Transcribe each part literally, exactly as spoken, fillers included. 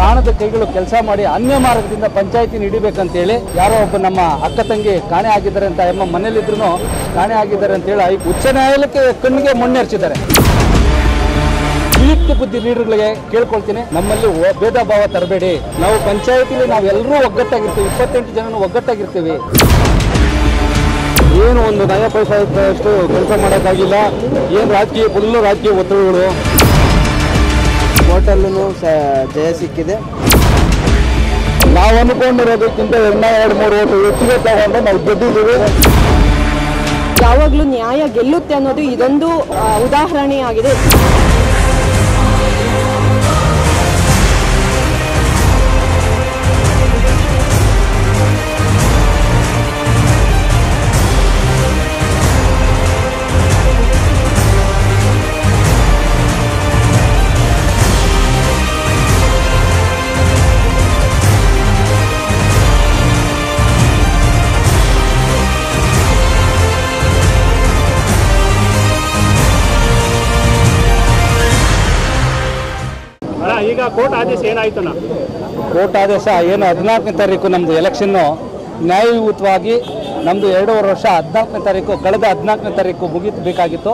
ಕಾಣದ ಕೈಗಳು ಕೆಲಸ ಮಾಡಿ ಅನ್ಯ ಮಾರ್ಗದಿಂದ ಪಂಚಾಯಿತಿ ನೀಡಬೇಕಂತ ಹೇಳಿ ಯಾರೋ ಒಬ್ಬ ನಮ್ಮ ಅಕ್ಕ ತಂಗಿ ಕಾಣೆ ಆಗಿದ್ದಾರೆ ಅಂತ ಅಮ್ಮ ಮನೆಯಲ್ಲಿ ಇದ್ರೂ ಕಾಣೆ ಆಗಿದ್ದಾರೆ ಅಂತ ಹೇಳಿ ಉಚ್ಚ ನ್ಯಾಯಾಲಯಕ್ಕೆ ಕಣ್ಣಿಗೆ ಮಣ್ಣೆರ್ಚಿದ್ದಾರೆ। ಯುಕ್ತಿ ಬುದ್ಧಿ ಲೀಡರ್ಗಳಿಗೆ ಕೇಳಿಕೊಳ್ಳತೀನಿ, ನಮ್ಮಲ್ಲಿ ಭೇದ ಭಾವ ತರಬೇಡಿ। ನಾವು ಪಂಚಾಯಿತಿಲಿ ನಾವೆಲ್ಲರೂ ಒಗ್ಗಟ್ಟಾಗಿರ್ತೀವಿ, ಇಪ್ಪತ್ತೆಂಟು ಜನನು ಒಗ್ಗಟ್ಟಾಗಿರ್ತೀವಿ। ಏನು ಒಂದು ನಯ ಪೈಸೆ ಇದ್ದಷ್ಟು ಕೆಲಸ ಮಾಡೋಕ್ಕಾಗಿಲ್ಲ। ಏನು ರಾಜಕೀಯ ಫುಲ್ಲು ರಾಜಕೀಯ ಒತ್ತಡಗಳು। ಹೋಟೆಲ್ಲೂ ಜಯ ಸಿಕ್ಕಿದೆ। ನಾವು ಅನ್ಕೊಂಡಿರೋದಕ್ಕಿಂತ ಎರಡ ಎರಡು ಮೂರು ಓಟು ಹೆಚ್ಚಿಗೆ ತಗೊಂಡು ನಾವು ಗೆದ್ದಿದ್ದೀವಿ। ಯಾವಾಗಲೂ ನ್ಯಾಯ ಗೆಲ್ಲುತ್ತೆ ಅನ್ನೋದು ಇದೊಂದು ಉದಾಹರಣೆಯಾಗಿದೆ। कोर्ट आदेश ऐन कोर्ट आदेश ऐन हद्नाकने तारीखु नम्दु एलेक्षन न्याययुतवागि नम्दु एरडूवरे वर्ष हद्नाकने तारीखु कळेद हद्नाकने तारीखु मुगियबेकागित्तु।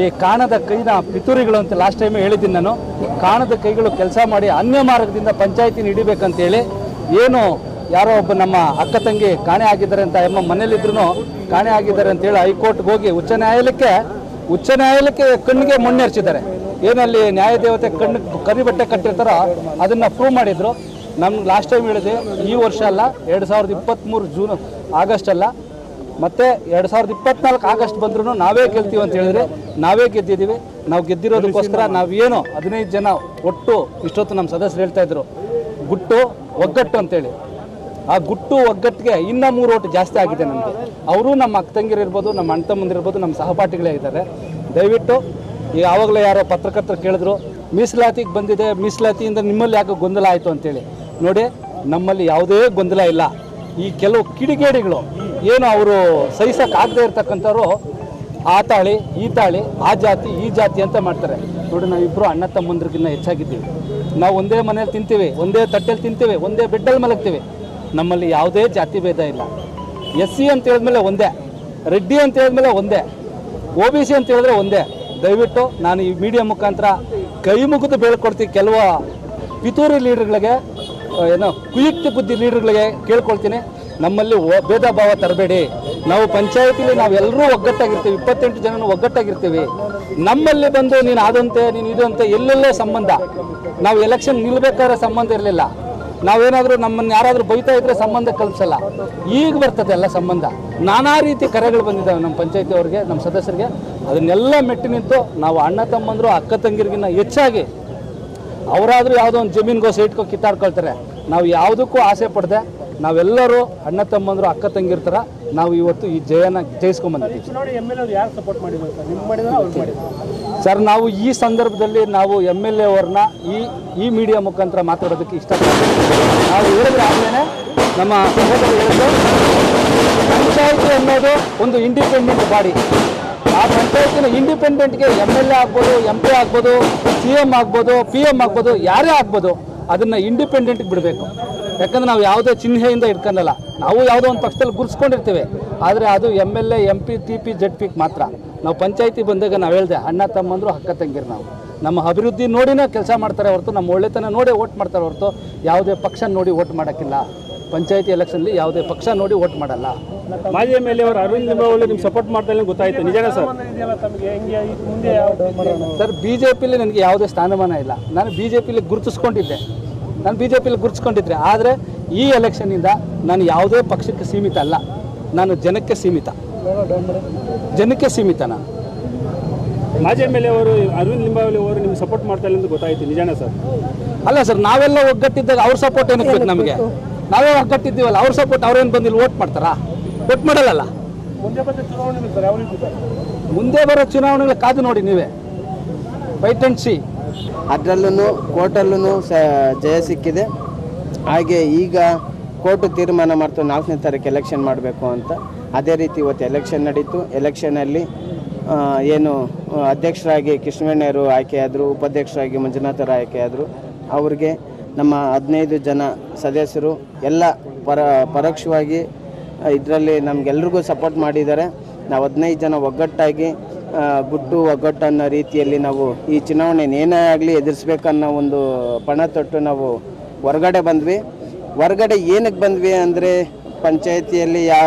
ई काणद कैन पितूरिगळु अंत लास्ट टाइम हेळिदिनि नानु। काणद कैगळु केलस माडि अन्य मार्गदिंद पंचायति नीडबेकु अंत हेळि एनु यारो ओब्ब नम्म अक्क तंगी काणे आगिद्दारे अंत अम्म मनेयल्लि इद्रूनु काणे आगिद्दारे अंत हेळि हईकोर्ट गे होगि उच्च न्यायालयक्के उच्च न्यायालयक्के कण्णिगे मण्णेर्चिद्दारे। ಏನಲ್ಲಿ ನ್ಯಾಯದೇವತೆ ಕಣ್ಣು ಕರಿಬಟ್ಟೆ ಕಟ್ಟಿರ್ತಾರೋ ಅದನ್ನು ಪ್ರೂವ್ ಮಾಡಿದ್ರು। ನಮ್ಗೆ ಲಾಸ್ಟ್ ಟೈಮ್ ಹೇಳಿದೆ, ಈ ವರ್ಷ ಅಲ್ಲ, ಎರಡು ಸಾವಿರದ ಇಪ್ಪತ್ತ್ಮೂರು ಜೂನ್ ಆಗಸ್ಟ್ ಅಲ್ಲ, ಮತ್ತು ಎರಡು ಸಾವಿರದ ಇಪ್ಪತ್ತ್ನಾಲ್ಕು ಆಗಸ್ಟ್ ಬಂದ್ರೂ ನಾವೇ ಗೆಲ್ತೀವಿ ಅಂತ ಹೇಳಿದ್ರೆ ನಾವೇ ಗೆದ್ದಿದ್ದೀವಿ। ನಾವು ಗೆದ್ದಿರೋದಕ್ಕೋಸ್ಕರ ನಾವೇನು ಹದಿನೈದು ಜನ ಒಟ್ಟು ಇಷ್ಟೊತ್ತು ನಮ್ಮ ಸದಸ್ಯರು ಹೇಳ್ತಾಯಿದ್ರು ಗುಟ್ಟು ಒಗ್ಗಟ್ಟು ಅಂತೇಳಿ। ಆ ಗುಟ್ಟು ಒಗ್ಗಟ್ಟಿಗೆ ಇನ್ನೂ ಮೂರು ಓಟು ಜಾಸ್ತಿ ಆಗಿದೆ ನಮಗೆ। ಅವರು ನಮ್ಮ ಅಕ್ಕ ತಂಗಿರಿರ್ಬೋದು, ನಮ್ಮ ಅಣ್ಣ ತಮ್ಮಂದಿರ್ಬೋದು, ನಮ್ಮ ಸಹಪಾಠಿಗಳೇ ಇದ್ದಾರೆ। ದಯವಿಟ್ಟು ಯಾವಾಗಲೇ ಯಾರೋ ಪತ್ರಕರ್ತರು ಕೇಳಿದ್ರು ಮೀಸಲಾತಿಗೆ ಬಂದಿದೆ, ಮೀಸಲಾತಿಯಿಂದ ನಿಮ್ಮಲ್ಲಿ ಯಾಕೆ ಗೊಂದಲ ಆಯಿತು ಅಂತೇಳಿ। ನೋಡಿ, ನಮ್ಮಲ್ಲಿ ಯಾವುದೇ ಗೊಂದಲ ಇಲ್ಲ। ಈ ಕೆಲವು ಕಿಡಿಗೇಡಿಗಳು ಏನು ಅವರು ಸಹಿಸೋಕ್ಕಾಗದೇ ಇರ್ತಕ್ಕಂಥವ್ರು ಆ ತಾಳಿ ಈ ತಾಳಿ ಆ ಜಾತಿ ಈ ಜಾತಿ ಅಂತ ಮಾಡ್ತಾರೆ। ನೋಡಿ, ನಾವಿಬ್ಬರು ಅಣ್ಣ ತಮ್ಮಂದ್ರಿಗಿನ್ನ ಹೆಚ್ಚಾಗಿದ್ದೀವಿ। ನಾವು ಒಂದೇ ಮನೇಲಿ ತಿಂತೀವಿ, ಒಂದೇ ತಟ್ಟೆಲಿ ತಿಂತೀವಿ, ಒಂದೇ ಬೆಡ್ಡಲ್ಲಿ ಮಲಗ್ತೀವಿ। ನಮ್ಮಲ್ಲಿ ಯಾವುದೇ ಜಾತಿ ಭೇದ ಇಲ್ಲ। ಎಸ್ ಸಿ ಅಂತ ಹೇಳಿದ್ಮೇಲೆ ಒಂದೇ, ರೆಡ್ಡಿ ಅಂತ ಹೇಳಿದ್ಮೇಲೆ ಒಂದೇ, ಒ ಬಿ ಸಿ ಅಂತ ಹೇಳಿದ್ರೆ ಒಂದೇ। ದಯವಿಟ್ಟು ನಾನು ಈ ಮೀಡಿಯಾ ಮುಖಾಂತರ ಕೈ ಮುಗಿದು ಬೇಳ್ಕೊಡ್ತೀನಿ, ಕೆಲವು ಪಿತೂರಿ ಲೀಡರ್ಗಳಿಗೆ ಏನೋ ಕುಯುಕ್ತಿ ಬುದ್ಧಿ ಲೀಡರ್ಗಳಿಗೆ ಕೇಳ್ಕೊಳ್ತೀನಿ, ನಮ್ಮಲ್ಲಿ ಭೇದ ಭಾವ ತರಬೇಡಿ। ನಾವು ಪಂಚಾಯತಿಲಿ ನಾವೆಲ್ಲರೂ ಒಗ್ಗಟ್ಟಾಗಿರ್ತೀವಿ, ಇಪ್ಪತ್ತೆಂಟು ಜನನು ಒಗ್ಗಟ್ಟಾಗಿರ್ತೀವಿ। ನಮ್ಮಲ್ಲಿ ಬಂದು ನೀನು ಅದಂತೆ ನೀನು ಇದು ಅಂತ ಎಲ್ಲೆಲ್ಲೋ ಸಂಬಂಧ, ನಾವು ಎಲೆಕ್ಷನ್ ನಿಲ್ಬೇಕಾದ್ರೆ ಸಂಬಂಧ ಇರಲಿಲ್ಲ। ನಾವೇನಾದರೂ ನಮ್ಮನ್ನು ಯಾರಾದರೂ ಬೈತಾ ಇದ್ದರೆ ಸಂಬಂಧ ಕಲ್ಪಿಸಲ್ಲ, ಈಗ ಬರ್ತದೆ ಎಲ್ಲ ಸಂಬಂಧ। ನಾನಾ ರೀತಿ ಕರೆಗಳು ಬಂದಿದ್ದಾವೆ ನಮ್ಮ ಪಂಚಾಯತಿ ಅವ್ರಿಗೆ, ನಮ್ಮ ಸದಸ್ಯರಿಗೆ। ಅದನ್ನೆಲ್ಲ ಮೆಟ್ಟಿ ನಿಂತು ನಾವು ಅಣ್ಣ ತಮ್ಮಂದರು ಅಕ್ಕ ತಂಗಿರಿಗಿನ್ನ ಹೆಚ್ಚಾಗಿ ಅವರಾದರೂ ಯಾವುದೋ ಒಂದು ಜಮೀನ್ಗೋಸ್ಕರ ಇಟ್ಕೊ ಕಿತ್ತಾಡ್ಕೊಳ್ತಾರೆ। ನಾವು ಯಾವುದಕ್ಕೂ ಆಸೆ ಪಡದೆ ನಾವೆಲ್ಲರೂ ಅಣ್ಣ ತಮ್ಮಂದರು ಅಕ್ಕ ತಂಗಿರ ಥರ ನಾವು ಇವತ್ತು ಈ ಜಯನ ಜಯಿಸ್ಕೊಂಬಂದಿದ್ದೀವಿ ಸರ್। ನಾವು ಈ ಸಂದರ್ಭದಲ್ಲಿ ನಾವು ಎಮ್ ಎಲ್ ಎ ಅವ್ರನ್ನ ಈ ಈ ಮೀಡಿಯಾ ಮುಖಾಂತರ ಮಾತಾಡೋದಕ್ಕೆ ಇಷ್ಟಪಡ್ತೀವಿ। ನಾವು ಹೇಳಿದ್ರೆ ಆಮೇಲೆ ನಮ್ಮ ಸಂಘದಲ್ಲಿ ಹೇಳಿದ್ರು, ಪಂಚಾಯಿತಿ ಅನ್ನೋದು ಒಂದು ಇಂಡಿಪೆಂಡೆಂಟ್ ಬಾಡಿ। ಆ ಪಂಚಾಯತಿನ ಇಂಡಿಪೆಂಡೆಂಟ್ಗೆ ಎಮ್ ಎಲ್ ಎ ಆಗ್ಬೋದು, ಎಂ ಪಿ ಆಗ್ಬೋದು, ಸಿ ಎಮ್ ಆಗ್ಬೋದು, ಪಿ ಎಮ್ ಆಗ್ಬೋದು, ಯಾರೇ ಆಗ್ಬೋದು, ಅದನ್ನು ಇಂಡಿಪೆಂಡೆಂಟ್ಗೆ ಬಿಡಬೇಕು। ಯಾಕಂದ್ರೆ ನಾವು ಯಾವುದೇ ಚಿಹ್ನೆಯಿಂದ ಇಟ್ಕೊಂಡಲ್ಲ, ನಾವು ಯಾವುದೋ ಒಂದು ಪಕ್ಷದಲ್ಲಿ ಗುರುಸ್ಕೊಂಡಿರ್ತೀವಿ, ಆದರೆ ಅದು M L A, M P, T P, Z ಪಿಗೆ ಮಾತ್ರ। ನಾವು ಪಂಚಾಯಿತಿ ಬಂದಾಗ ನಾವು ಹೇಳಿದೆ, ಅಣ್ಣ ತಮ್ಮಂದರು ಅಕ್ಕ ತಂಗಿರು, ನಾವು ನಮ್ಮ ಅಭಿವೃದ್ಧಿ ನೋಡಿನೇ ಕೆಲಸ ಮಾಡ್ತಾರೆ ಹೊರತು, ನಮ್ಮ ಒಳ್ಳೆತನ ನೋಡಿ ಓಟ್ ಮಾಡ್ತಾರೆ ಹೊರತು ಯಾವುದೇ ಪಕ್ಷ ನೋಡಿ ಓಟ್ ಮಾಡೋಕ್ಕಿಲ್ಲ। ಪಂಚಾಯಿತಿ ಎಲೆಕ್ಷನ್ಲಿ ಯಾವುದೇ ಪಕ್ಷ ನೋಡಿ ಓಟ್ ಮಾಡಲ್ಲ। ಮಾಜಿ ಎಮ್ ಎಲ್ ಎ ಅವರು ಅರವಿಂದ್ ಲಿಂಬಾವಳಿ ನಿಮ್ಗೆ ಸಪೋರ್ಟ್ ಮಾಡ್ತಾರೆ ಗೊತ್ತಾಯ್ತು, ನಿಜನಾ ಸರ್? ಸರ್, ಬಿ ಜೆ ಪಿಲಿ ನನಗೆ ಯಾವುದೇ ಸ್ಥಾನಮಾನ ಇಲ್ಲ। ನಾನು ಬಿ ಜೆ ಪಿಲಿ ಗುರುತಿಸ್ಕೊಂಡಿದ್ದೆ, ನಾನು ಬಿ ಜೆ ಪಿಲಿ ಗುರುತಿಸ್ಕೊಂಡಿದ್ದೆ। ಆದರೆ ಈ ಎಲೆಕ್ಷನ್ನಿಂದ ನಾನು ಯಾವುದೇ ಪಕ್ಷಕ್ಕೆ ಸೀಮಿತ ಅಲ್ಲ, ನಾನು ಜನಕ್ಕೆ ಸೀಮಿತ, ಜನಕ್ಕೆ ಸೀಮಿತ ನಾನು। ಮಾಜಿ ಎಮ್ ಎಲ್ ಎ ಅವರು ಅರವಿಂದ್ ಲಿಂಬಾವಳಿ ಅವರು ನಿಮ್ಗೆ ಸಪೋರ್ಟ್ ಮಾಡ್ತಾರೆ ಅಂತ ಗೊತ್ತಾಯ್ತು, ನಿಜನಾ ಸರ್? ಅಲ್ಲ ಸರ್, ನಾವೆಲ್ಲ ಒಗ್ಗಟ್ಟಿದ್ದಾಗ ಅವ್ರ ಸಪೋರ್ಟ್ ಏನಕ್ಕೆ ಬೇಕು ನಮಗೆ? ನಾವೇ ಒಗ್ಗಟ್ಟಿದ್ದೀವಲ್ಲ, ಅವ್ರ ಸಪೋರ್ಟ್ ಅವ್ರೇನು ಬಂದಿಲ್ಲ ಓಟ್ ಮಾಡ್ತಾರಾ? ಓಟ್ ಮಾಡಲ್ಲ। ಮುಂದೆ ಬರೋ ಚುನಾವಣೆಗಳ ಕಾದು ನೋಡಿ ನೀವೇ, ವೈಟ್ ಆ್ಯಂಡ್ ಸಿ। ಅದರಲ್ಲೂ ಕೋರ್ಟಲ್ಲೂ ಸಹ ಜಯ ಸಿಕ್ಕಿದೆ। ಹಾಗೆ ಈಗ ಕೋರ್ಟು ತೀರ್ಮಾನ ಮಾಡ್ತು ನಾಲ್ಕನೇ ತಾರೀಕು ಎಲೆಕ್ಷನ್ ಮಾಡಬೇಕು ಅಂತ। ಅದೇ ರೀತಿ ಇವತ್ತು ಎಲೆಕ್ಷನ್ ನಡೀತು। ಎಲೆಕ್ಷನಲ್ಲಿ ಏನು ಅಧ್ಯಕ್ಷರಾಗಿ ಕೃಷ್ಣವೇಣೆಯವರು ಆಯ್ಕೆಯಾದರು, ಉಪಾಧ್ಯಕ್ಷರಾಗಿ ಮಂಜುನಾಥರು ಆಯ್ಕೆಯಾದರು। ಅವ್ರಿಗೆ ನಮ್ಮ ಹದಿನೈದು ಜನ ಸದಸ್ಯರು ಎಲ್ಲ ಪರೋಕ್ಷವಾಗಿ ಇದರಲ್ಲಿ ನಮಗೆಲ್ಲರಿಗೂ ಸಪೋರ್ಟ್ ಮಾಡಿದ್ದಾರೆ. ನಾವು ಹದಿನೈದು ಜನ ಒಗ್ಗಟ್ಟಾಗಿ ಗುಟ್ಟು ಒಗ್ಗಟ್ಟನ್ನ ರೀತಿಯಲ್ಲಿ ನಾವು ಈ ಚುನಾವಣೆಯನ್ನು ಏನೇ ಆಗಲಿ ಎದುರಿಸಬೇಕನ್ನೋ ಒಂದು ಪಣ ತೊಟ್ಟು ನಾವು ಹೊರಗಡೆ ಬಂದ್ವಿ. ಹೊರಗಡೆ ಏನಕ್ಕೆ ಬಂದ್ವಿ ಅಂದರೆ ಪಂಚಾಯಿತಿಯಲ್ಲಿ ಯಾ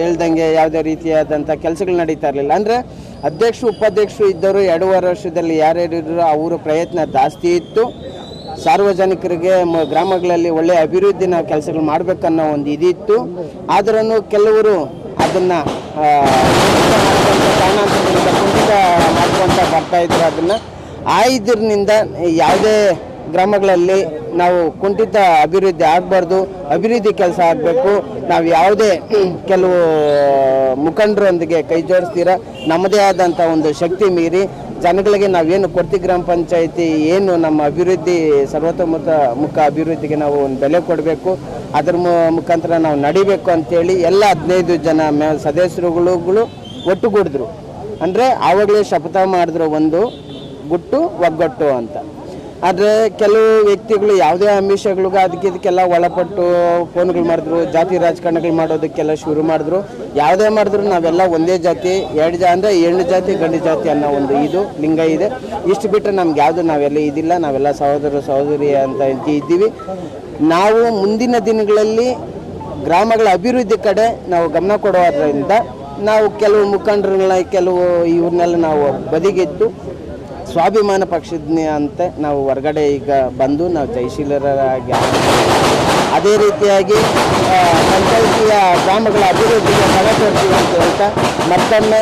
ಹೇಳ್ದಂಗೆ ಯಾವುದೇ ರೀತಿಯಾದಂಥ ಕೆಲಸಗಳು ನಡೀತಾ ಇರಲಿಲ್ಲ. ಅಂದರೆ ಅಧ್ಯಕ್ಷರು ಉಪಾಧ್ಯಕ್ಷರು ಇದ್ದವರು ಎರಡೂವರೆ ವರ್ಷದಲ್ಲಿ ಯಾರ್ಯಾರಿದ್ರು ಅವರ ಪ್ರಯತ್ನ ಜಾಸ್ತಿ ಇತ್ತು. ಸಾರ್ವಜನಿಕರಿಗೆ ಗ್ರಾಮಗಳಲ್ಲಿ ಒಳ್ಳೆಯ ಅಭಿವೃದ್ಧಿನ ಕೆಲಸಗಳು ಮಾಡಬೇಕನ್ನೋ ಒಂದು ಇದಿತ್ತು. ಆದ್ರೂ ಕೆಲವರು ಅದನ್ನು ಕಾರಣಾಂತರದಿಂದ ಕುಂಠಿತ ಮಾಡ್ಕೊಳ್ತಾ ಬರ್ತಾಯಿದ್ರು. ಅದನ್ನು ಆಯ್ದಿರ್ನಿಂದ ಯಾವುದೇ ಗ್ರಾಮಗಳಲ್ಲಿ ನಾವು ಕುಂಠಿತ ಅಭಿವೃದ್ಧಿ ಆಗಬಾರ್ದು, ಅಭಿವೃದ್ಧಿ ಕೆಲಸ ಆಗಬೇಕು. ನಾವು ಯಾವುದೇ ಕೆಲವು ಮುಖಂಡರೊಂದಿಗೆ ಕೈ ಜೋಡಿಸ್ತೀರ ನಮ್ಮದೇ ಆದಂಥ ಒಂದು ಶಕ್ತಿ ಮೀರಿ ಜನಗಳಿಗೆ ನಾವೇನು ಕೊಡ್ತೀವಿ, ಗ್ರಾಮ ಪಂಚಾಯಿತಿ ಏನು ನಮ್ಮ ಅಭಿವೃದ್ಧಿ ಸರ್ವತೋಮುಖ ಮುಖ ಅಭಿವೃದ್ಧಿಗೆ ನಾವು ಒಂದು ಬೆಲೆ ಕೊಡಬೇಕು, ಅದರ ಮುಖಾಂತರ ನಾವು ನಡಿಬೇಕು ಅಂತೇಳಿ ಎಲ್ಲ ಹದಿನೈದು ಜನ ಮೇ ಸದಸ್ಯರುಗಳು ಒಟ್ಟುಗೂಡಿದ್ರು. ಅಂದರೆ ಆವಾಗಲೇ ಶಪಥ ಮಾಡಿದ್ರು ಒಂದು ಗುಟ್ಟು ಒಗ್ಗಟ್ಟು ಅಂತ. ಆದರೆ ಕೆಲವು ವ್ಯಕ್ತಿಗಳು ಯಾವುದೇ ಆಮಿಷಗಳಿಗೂ ಅದಕ್ಕಿದಕ್ಕೆಲ್ಲ ಒಳಪಟ್ಟು ಫೋನ್ಗಳು ಮಾಡಿದ್ರು, ಜಾತಿ ರಾಜಕಾರಣಗಳು ಮಾಡೋದಕ್ಕೆಲ್ಲ ಶುರು ಮಾಡಿದ್ರು. ಯಾವುದೇ ಮಾಡಿದ್ರು ನಾವೆಲ್ಲ ಒಂದೇ ಜಾತಿ, ಎರಡು ಜಾ ಅಂದರೆ ಹೆಣ್ಣು ಜಾತಿ ಗಂಡು ಜಾತಿ ಅನ್ನೋ ಒಂದು ಇದು ಲಿಂಗ ಇದೆ. ಇಷ್ಟು ಬಿಟ್ಟರೆ ನಮ್ಗೆ ಯಾವುದು ನಾವೆಲ್ಲ ಇದಿಲ್ಲ, ನಾವೆಲ್ಲ ಸಹೋದರ ಸಹೋದರಿ ಅಂತ ಇದ್ದೀವಿ. ನಾವು ಮುಂದಿನ ದಿನಗಳಲ್ಲಿ ಗ್ರಾಮಗಳ ಅಭಿವೃದ್ಧಿ ಕಡೆ ನಾವು ಗಮನ ಕೊಡೋದ್ರಿಂದ ನಾವು ಕೆಲವು ಮುಖಂಡರನ್ನ ಕೆಲವು ಇವ್ರನ್ನೆಲ್ಲ ನಾವು ಬದಿಗಿಟ್ಟು ಸ್ವಾಭಿಮಾನ ಪಕ್ಷದ ಅಂತ ನಾವು ಹೊರಗಡೆ ಈಗ ಬಂದು ನಾವು ಜಯಶೀಲರಾಗಿ ಅದೇ ರೀತಿಯಾಗಿ ಪಂಚಾಯಿತಿಯ ಗ್ರಾಮಗಳ ಅಭಿವೃದ್ಧಿಗೆ ಸಲ ಕೊಡ್ತೀವಿ ಅಂತ ಹೇಳ್ತಾ ಮತ್ತೊಮ್ಮೆ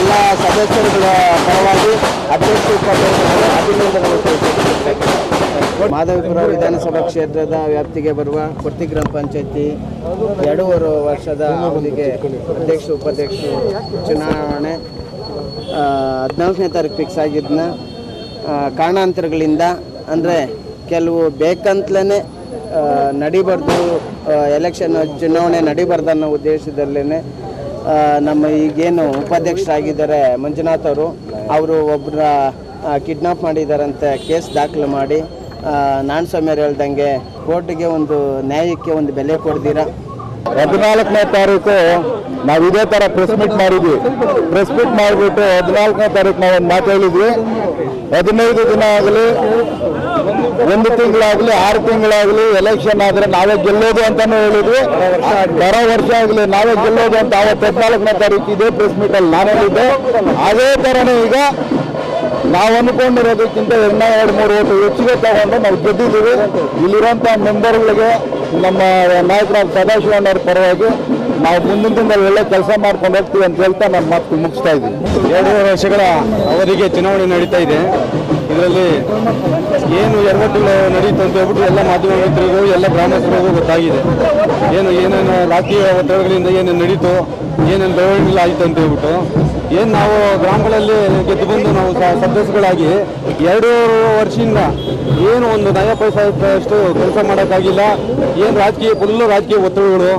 ಎಲ್ಲ ಸದಸ್ಯರುಗಳ ಪರವಾಗಿ ಅಧ್ಯಕ್ಷ ಉಪಾಧ್ಯಕ್ಷರು ಅಭಿನಂದನೆಗಳು ತಿಳಿಸಿದ್ದಾರೆ. ಮಾಧವಿಪುರ ವಿಧಾನಸಭಾ ಕ್ಷೇತ್ರದ ವ್ಯಾಪ್ತಿಗೆ ಬರುವ ಕೊರ್ತಿ ಗ್ರಾಮ ಪಂಚಾಯಿತಿ ಎರಡೂವರೆ ವರ್ಷದ ಅವಧಿಗೆ ಅಧ್ಯಕ್ಷ ಉಪಾಧ್ಯಕ್ಷ ಚುನಾವಣೆ ಹದಿನಾಲ್ಕನೇ ತಾರೀಕು ಫಿಕ್ಸ್ ಆಗಿದ್ದನ್ನ ಕಾರಣಾಂತರಗಳಿಂದ ಅಂದರೆ ಕೆಲವು ಬೇಕಂತಲೇ ನಡಿಬಾರ್ದು, ಎಲೆಕ್ಷನ್ ಚುನಾವಣೆ ನಡಿಬಾರ್ದು ಅನ್ನೋ ಉದ್ದೇಶದಲ್ಲೇ ನಮ್ಮ ಈಗೇನು ಉಪಾಧ್ಯಕ್ಷರಾಗಿದ್ದಾರೆ ಮಂಜುನಾಥ್ ಅವರು ಅವರು ಒಬ್ಬರ ಕಿಡ್ನಾಪ್ ಮಾಡಿದ್ದಾರಂತೆ ಕೇಸ್ ದಾಖಲು ಮಾಡಿ ನಾನ್ ಸೌಮ್ಯರು ಹೇಳ್ದಂಗೆ ಕೋರ್ಟಿಗೆ ಒಂದು ನ್ಯಾಯಕ್ಕೆ ಒಂದು ಬೆಲೆ ಕೊಡ್ದಿರ. ಹದಿನಾಲ್ಕನೇ ತಾರೀಕು ನಾವು ಇದೇ ಥರ ಪ್ರೆಸ್ ಮೀಟ್ ಮಾಡಿದ್ವಿ. ಪ್ರೆಸ್ ಮೀಟ್ ಮಾಡಿಬಿಟ್ಟು ಹದಿನಾಲ್ಕನೇ ತಾರೀಕು ನಾವೊಂದು ಮಾತು ಹೇಳಿದ್ವಿ, ಹದಿನೈದು ದಿನ ಆಗಲಿ ಒಂದು ತಿಂಗಳಾಗಲಿ ಆರು ತಿಂಗಳಾಗಲಿ ಎಲೆಕ್ಷನ್ ಆದರೆ ನಾವೇ ಗೆಲ್ಲೋದು ಅಂತಲೂ ಹೇಳಿದ್ವಿ, ಬರ ವರ್ಷ ಆಗಲಿ ನಾವೇ ಗೆಲ್ಲೋದು ಅಂತ. ಆವತ್ತು ಹದಿನಾಲ್ಕನೇ ತಾರೀಕು ಇದೇ ಪ್ರೆಸ್ ಮೀಟಲ್ಲಿ ನಾನು ಹೇಳಿದ್ದೆ. ಅದೇ ಥರನೇ ಈಗ ನಾವು ಅಂದ್ಕೊಂಡಿರೋದಕ್ಕಿಂತ ಇನ್ನೂ ಎರಡು ಮೂರು ಓಟು ಹೆಚ್ಚಿಗೆ ತಗೊಂಡು ನಾವು ಗೆದ್ದಿದ್ದೀವಿ. ಇಲ್ಲಿರುವಂಥ ಮೆಂಬರ್ಗಳಿಗೆ ನಮ್ಮ ನಾಯಕರಾದ ಸದಾಶಿವಣ್ಣವ್ರ ಪರವಾಗಿ ನಾವು ಮುಂದಿನ ದಿನದಲ್ಲಿ ಒಳ್ಳೆ ಕೆಲಸ ಮಾಡ್ಕೊಂಡು ಹೋಗ್ತೀವಿ ಅಂತ ಹೇಳ್ತಾ ನಾನು ಮಾತು ಮುಗಿಸ್ತಾ ಇದ್ದೀನಿ. ಎರಡೂವರೆ ವರ್ಷಗಳ ಅವಧಿಗೆ ಚುನಾವಣೆ ನಡೀತಾ ಇದೆ. ಇದರಲ್ಲಿ ಏನು ಎರವಟ್ಟುಗಳು ನಡೆಯುತ್ತೆ ಅಂತ ಹೇಳ್ಬಿಟ್ಟು ಎಲ್ಲ ಮಾಧ್ಯಮ ಮಿತ್ರರಿಗೂ ಎಲ್ಲ ಗ್ರಾಮಸ್ಥರಿಗೂ ಗೊತ್ತಾಗಿದೆ. ಏನು ಏನೇನು ರಾಜಕೀಯ ಒತ್ತಡಗಳಿಂದ ಏನೇನು ನಡೀತು, ಏನೇನು ಬೆಳವಣಿಗೆ ಆಯಿತು ಅಂತ ಹೇಳ್ಬಿಟ್ಟು ಏನು ನಾವು ಗ್ರಾಮಗಳಲ್ಲಿ ಗೆದ್ದು ಬಂದು ನಾವು ಸದಸ್ಯಗಳಾಗಿ ಎರಡೂವರೆ ವರ್ಷದಿಂದ ಏನು ಒಂದು ನಯ ಪೈಸೆಯಷ್ಟು ಕೆಲಸ ಮಾಡೋಕ್ಕಾಗಿಲ್ಲ. ಏನು ರಾಜಕೀಯ ಫುಲ್ಲು ರಾಜಕೀಯ ಒತ್ತಡಗಳು,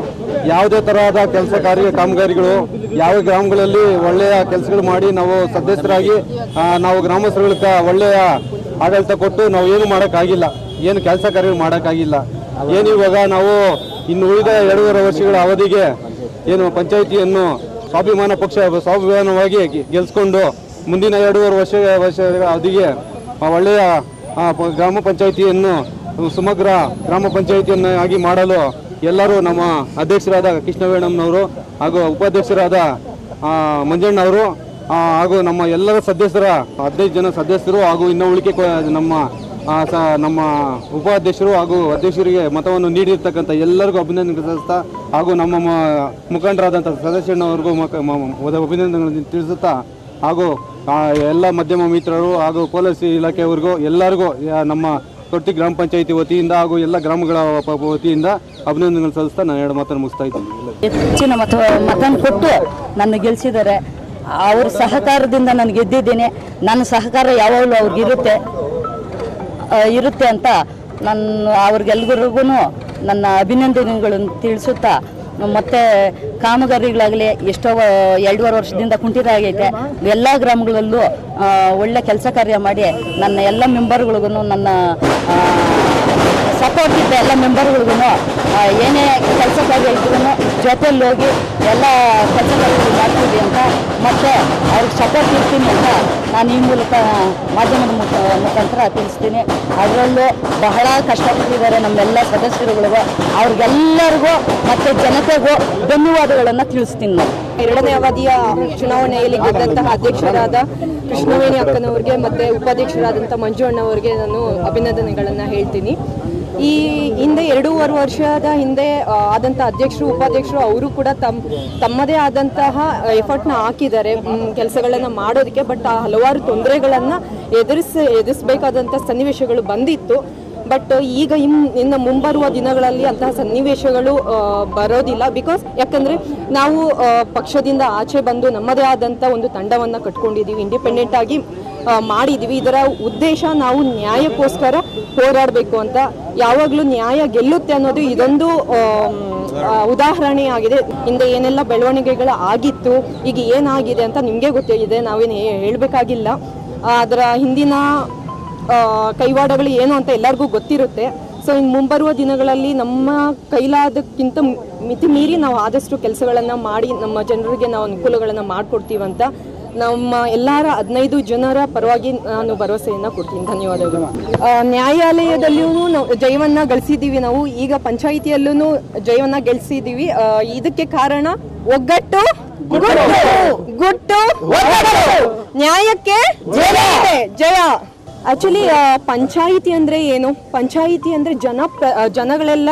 ಯಾವುದೇ ತರಹದ ಕೆಲಸ ಕಾರ್ಯ ಕಾಮಗಾರಿಗಳು, ಯಾವ ಗ್ರಾಮಗಳಲ್ಲಿ ಒಳ್ಳೆಯ ಕೆಲಸಗಳು ಮಾಡಿ ನಾವು ಸದಸ್ಯರಾಗಿ ನಾವು ಗ್ರಾಮಸ್ಥರುಗಳಿಗೆ ಒಳ್ಳೆಯ ಆಡಳಿತ ಕೊಟ್ಟು ನಾವು ಏನು ಮಾಡೋಕ್ಕಾಗಿಲ್ಲ, ಏನು ಕೆಲಸ ಕಾರ್ಯಗಳು ಮಾಡೋಕ್ಕಾಗಿಲ್ಲ. ಏನು ಇವಾಗ ನಾವು ಇನ್ನು ಉಳಿದ ಎರಡೂವರೆ ವರ್ಷಗಳ ಅವಧಿಗೆ ಏನು ಪಂಚಾಯಿತಿಯನ್ನು ಸ್ವಾಭಿಮಾನ ಪಕ್ಷ ಸ್ವಾಭಿಮಾನವಾಗಿ ಗೆಲ್ಲಿಸ್ಕೊಂಡು ಮುಂದಿನ ಎರಡೂವರೆ ವರ್ಷ ವರ್ಷಗಳ ಅವಧಿಗೆ ಒಳ್ಳೆಯ ಗ್ರಾಮ ಪಂಚಾಯಿತಿಯನ್ನು ಸಮಗ್ರ ಗ್ರಾಮ ಪಂಚಾಯಿತಿಯನ್ನಾಗಿ ಮಾಡಲು ಎಲ್ಲರೂ ನಮ್ಮ ಅಧ್ಯಕ್ಷರಾದ ಕೃಷ್ಣವೇಣಮ್ನವರು ಹಾಗೂ ಉಪಾಧ್ಯಕ್ಷರಾದ ಮಂಜಣ್ಣವರು ಹಾಗೂ ನಮ್ಮ ಎಲ್ಲರ ಸದಸ್ಯರ ಹದಿನೈದು ಜನ ಸದಸ್ಯರು ಹಾಗೂ ಇನ್ನೂ ಉಳಿಕೆ ನಮ್ಮ ನಮ್ಮ ಉಪಾಧ್ಯಕ್ಷರು ಹಾಗೂ ಅಧ್ಯಕ್ಷರಿಗೆ ಮತವನ್ನು ನೀಡಿರ್ತಕ್ಕಂಥ ಎಲ್ಲರಿಗೂ ಅಭಿನಂದನೆ ತಿಳಿಸುತ್ತಾ ಹಾಗೂ ನಮ್ಮ ಮುಖಂಡರಾದಂಥ ಸದಸ್ಯನವರಿಗೂ ಅಭಿನಂದನೆ ತಿಳಿಸುತ್ತಾ ಹಾಗೂ ಎಲ್ಲ ಮಾಧ್ಯಮ ಮಿತ್ರರು ಹಾಗೂ ಪೊಲೀಸ್ ಇಲಾಖೆಯವರಿಗೂ ಎಲ್ಲರಿಗೂ ನಮ್ಮ ಕೊರ್ತಿ ಗ್ರಾಮ ಪಂಚಾಯಿತಿ ವತಿಯಿಂದ ಹಾಗೂ ಎಲ್ಲ ಗ್ರಾಮಗಳ ವತಿಯಿಂದ ಅಭಿನಂದನೆಗಳು ಸಲ್ಲಿಸ್ತಾ ನಾನು ಎರಡು ಮಾತನ್ನು ಮುಗಿಸ್ತಾ ಇದ್ದೀನಿ. ಹೆಚ್ಚಿನ ಮತ ಮತನ್ನು ಕೊಟ್ಟು ನನ್ನ ಗೆಲ್ಲಿಸಿದ್ದಾರೆ. ಅವ್ರ ಸಹಕಾರದಿಂದ ನಾನು ಗೆದ್ದಿದ್ದೀನಿ. ನನ್ನ ಸಹಕಾರ ಯಾವಾಗಲೂ ಅವ್ರಿಗಿರುತ್ತೆ ಇರುತ್ತೆ ಅಂತ ನನ್ನ ಅವ್ರಿಗೆಲ್ರಿಗೂ ನನ್ನ ಅಭಿನಂದನೆಗಳನ್ನು ತಿಳಿಸುತ್ತಾ ಮತ್ತು ಕಾಮಗಾರಿಗಳಾಗಲಿ ಎಷ್ಟೋ ಎರಡೂವರೆ ವರ್ಷದಿಂದ ಕುಂಠಿತ ಆಗೈತೆ, ಎಲ್ಲ ಗ್ರಾಮಗಳಲ್ಲೂ ಒಳ್ಳೆ ಕೆಲಸ ಕಾರ್ಯ ಮಾಡಿ ನನ್ನ ಎಲ್ಲ ಮೆಂಬರ್ಗಳಿಗೂ ನನ್ನ ಸಪೋರ್ಟ್ ಇದ್ದ ಎಲ್ಲ ಮೆಂಬರ್ಗಳಿಗೂ ಏನೇ ಕೆಲಸ ಕಾರ್ಯ ಇದ್ದರೂ ಜೊತೆಯಲ್ಲಿ ಹೋಗಿ ಎಲ್ಲ ಕೆಲಸ ಕಾರ್ಯಗಳು ಮಾಡ್ತೀವಿ ಅಂತ ಮತ್ತೆ ಅವ್ರಿಗೆ ಸಪೋರ್ಟ್ ಇರ್ತೀನಿ ಅಂತ ನಾನು ಈ ಮೂಲಕ ಮಾಧ್ಯಮದ ಮುಖಾಂತರ ತಿಳಿಸ್ತೀನಿ. ಅದರಲ್ಲೂ ಬಹಳ ಕಷ್ಟಪಟ್ಟಿದ್ದಾರೆ ನಮ್ಮೆಲ್ಲ ಸದಸ್ಯರುಗಳಿಗೂ ಅವ್ರಿಗೆಲ್ಲರಿಗೂ ಮತ್ತು ಜನತೆಗೂ ಧನ್ಯವಾದಗಳನ್ನು ತಿಳಿಸ್ತೀನಿ. ನಾನು ಎರಡನೇ ಅವಧಿಯ ಚುನಾವಣೆಯಲ್ಲಿ ಗೆದ್ದಂತಹ ಅಧ್ಯಕ್ಷರಾದ ಕೃಷ್ಣವೇಣಿ ಅಕ್ಕನವರಿಗೆ ಮತ್ತು ಉಪಾಧ್ಯಕ್ಷರಾದಂಥ ಮಂಜು ಅಣ್ಣವರಿಗೆ ನಾನು ಅಭಿನಂದನೆಗಳನ್ನು ಹೇಳ್ತೀನಿ. ಈ ಹಿಂದೆ ಎರಡೂವರೆ ವರ್ಷದ ಹಿಂದೆ ಆದಂಥ ಅಧ್ಯಕ್ಷರು ಉಪಾಧ್ಯಕ್ಷರು ಅವರು ಕೂಡ ತಮ್ಮ ತಮ್ಮದೇ ಆದಂತಹ ಎಫರ್ಟ್ನ ಹಾಕಿದ್ದಾರೆ ಕೆಲಸಗಳನ್ನು ಮಾಡೋದಕ್ಕೆ. ಬಟ್ ಆ ಹಲವಾರು ತೊಂದರೆಗಳನ್ನು ಎದುರಿಸ ಎದುರಿಸಬೇಕಾದಂಥ ಸನ್ನಿವೇಶಗಳು ಬಂದಿತ್ತು. ಬಟ್ ಈಗ ಇನ್ ಇನ್ನು ಮುಂಬರುವ ದಿನಗಳಲ್ಲಿ ಅಂತಹ ಸನ್ನಿವೇಶಗಳು ಬರೋದಿಲ್ಲ. ಬಿಕಾಸ್ ಯಾಕಂದರೆ ನಾವು ಪಕ್ಷದಿಂದ ಆಚೆ ಬಂದು ನಮ್ಮದೇ ಆದಂಥ ಒಂದು ತಂಡವನ್ನು ಕಟ್ಕೊಂಡಿದ್ದೀವಿ, ಇಂಡಿಪೆಂಡೆಂಟ್ ಆಗಿ ಮಾಡಿದ್ದೀವಿ. ಇದರ ಉದ್ದೇಶ ನಾವು ನ್ಯಾಯಕ್ಕೋಸ್ಕರ ಹೋರಾಡಬೇಕು ಅಂತ, ಯಾವಾಗಲೂ ನ್ಯಾಯ ಗೆಲ್ಲುತ್ತೆ ಅನ್ನೋದು ಇದೊಂದು ಉದಾಹರಣೆ ಆಗಿದೆ. ಹಿಂದೆ ಏನೆಲ್ಲ ಬೆಳವಣಿಗೆಗಳು ಆಗಿತ್ತು, ಈಗ ಏನಾಗಿದೆ ಅಂತ ನಿಮಗೆ ಗೊತ್ತಿದೆ, ನಾವೇನು ಹೇಳಬೇಕಾಗಿಲ್ಲ. ಅದರ ಹಿಂದಿನ ಕೈವಾಡಗಳು ಏನು ಅಂತ ಎಲ್ಲರಿಗೂ ಗೊತ್ತಿರುತ್ತೆ. ಸೊ ಇನ್ನು ಮುಂಬರುವ ದಿನಗಳಲ್ಲಿ ನಮ್ಮ ಕೈಲಾದಕ್ಕಿಂತ ಮಿತಿ ಮೀರಿ ನಾವು ಆದಷ್ಟು ಕೆಲಸಗಳನ್ನು ಮಾಡಿ ನಮ್ಮ ಜನರಿಗೆ ನಾವು ಅನುಕೂಲಗಳನ್ನು ಮಾಡಿಕೊಡ್ತೀವಂತ ನಮ್ಮ ಎಲ್ಲರ ಹದಿನೈದು ಜನರ ಪರವಾಗಿ ನಾನು ಭರವಸೆಯನ್ನು ಕೊಡ್ತೀನಿ. ಧನ್ಯವಾದಗಳು. ನ್ಯಾಯಾಲಯದಲ್ಲಿಯೂ ನಾವು ಜಯವನ್ನು ಗಳಿಸಿದ್ದೀವಿ, ನಾವು ಈಗ ಪಂಚಾಯಿತಿಯಲ್ಲೂ ಜಯವನ್ನು ಗಳಿಸಿದ್ದೀವಿ. ಇದಕ್ಕೆ ಕಾರಣ ಒಗ್ಗಟ್ಟು, ಗುಟ್ಟು, ನ್ಯಾಯಕ್ಕೆ ಜಯ. ಆಕ್ಚುಲಿ ಪಂಚಾಯಿತಿ ಅಂದರೆ ಏನು? ಪಂಚಾಯಿತಿ ಅಂದರೆ ಜನ ಪ್ರ ಜನಗಳೆಲ್ಲ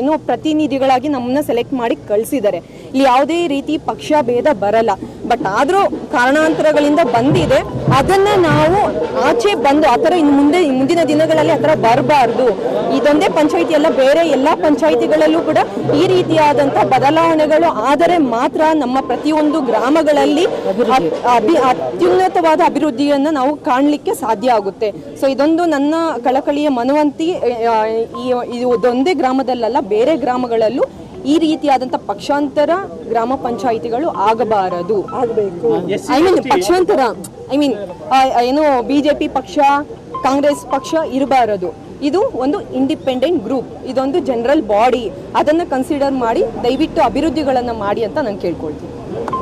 ಏನು ಪ್ರತಿನಿಧಿಗಳಾಗಿ ನಮ್ಮನ್ನ ಸೆಲೆಕ್ಟ್ ಮಾಡಿ ಕಳಿಸಿದ್ದಾರೆ. ಇಲ್ಲಿ ಯಾವುದೇ ರೀತಿ ಪಕ್ಷ ಭೇದ ಬರಲ್ಲ. ಬಟ್ ಆದರೂ ಕಾರಣಾಂತರಗಳಿಂದ ಬಂದಿದೆ, ಅದನ್ನು ನಾವು ಆಚೆ ಬಂದು ಆ ಥರ ಇನ್ನು ಮುಂದೆ ಮುಂದಿನ ದಿನಗಳಲ್ಲಿ ಆ ಥರ ಬರಬಾರ್ದು. ಇದೊಂದೇ ಪಂಚಾಯಿತಿ ಅಲ್ಲ, ಬೇರೆ ಎಲ್ಲ ಪಂಚಾಯಿತಿಗಳಲ್ಲೂ ಕೂಡ ಈ ರೀತಿಯಾದಂಥ ಬದಲಾವಣೆಗಳು ಆದರೆ ಮಾತ್ರ ನಮ್ಮ ಪ್ರತಿಯೊಂದು ಗ್ರಾಮಗಳಲ್ಲಿ ಅಭಿ ಅತ್ಯುನ್ನತವಾದ ಅಭಿವೃದ್ಧಿಯನ್ನು ನಾವು ಕಾಣಲಿಕ್ಕೆ ಸಾಧ್ಯ ಆಗುತ್ತೆ. ಸೊ ಇದೊಂದು ನನ್ನ ಕಳಕಳಿಯ ಮನವಂತಿ. ಈ ಇದೊಂದೇ ಗ್ರಾಮದಲ್ಲ, ಬೇರೆ ಗ್ರಾಮಗಳಲ್ಲೂ ಈ ರೀತಿಯಾದಂಥ ಪಕ್ಷಾಂತರ ಗ್ರಾಮ ಪಂಚಾಯಿತಿಗಳು ಆಗಬಾರದು, ಆಗಬೇಕು. ಐ ಮೀನ್ ಪಕ್ಷಾಂತರ, ಐ ಮೀನ್ ಏನು ಬಿಜೆಪಿ ಪಕ್ಷ, ಕಾಂಗ್ರೆಸ್ ಪಕ್ಷ ಇರಬಾರದು. ಇದು ಒಂದು ಇಂಡಿಪೆಂಡೆಂಟ್ ಗ್ರೂಪ್, ಇದೊಂದು ಜನರಲ್ ಬಾಡಿ. ಅದನ್ನು ಕನ್ಸಿಡರ್ ಮಾಡಿ ದಯವಿಟ್ಟು ಅಭಿವೃದ್ಧಿಗಳನ್ನು ಮಾಡಿ ಅಂತ ನಾನು ಕೇಳ್ಕೊಳ್ತೀನಿ.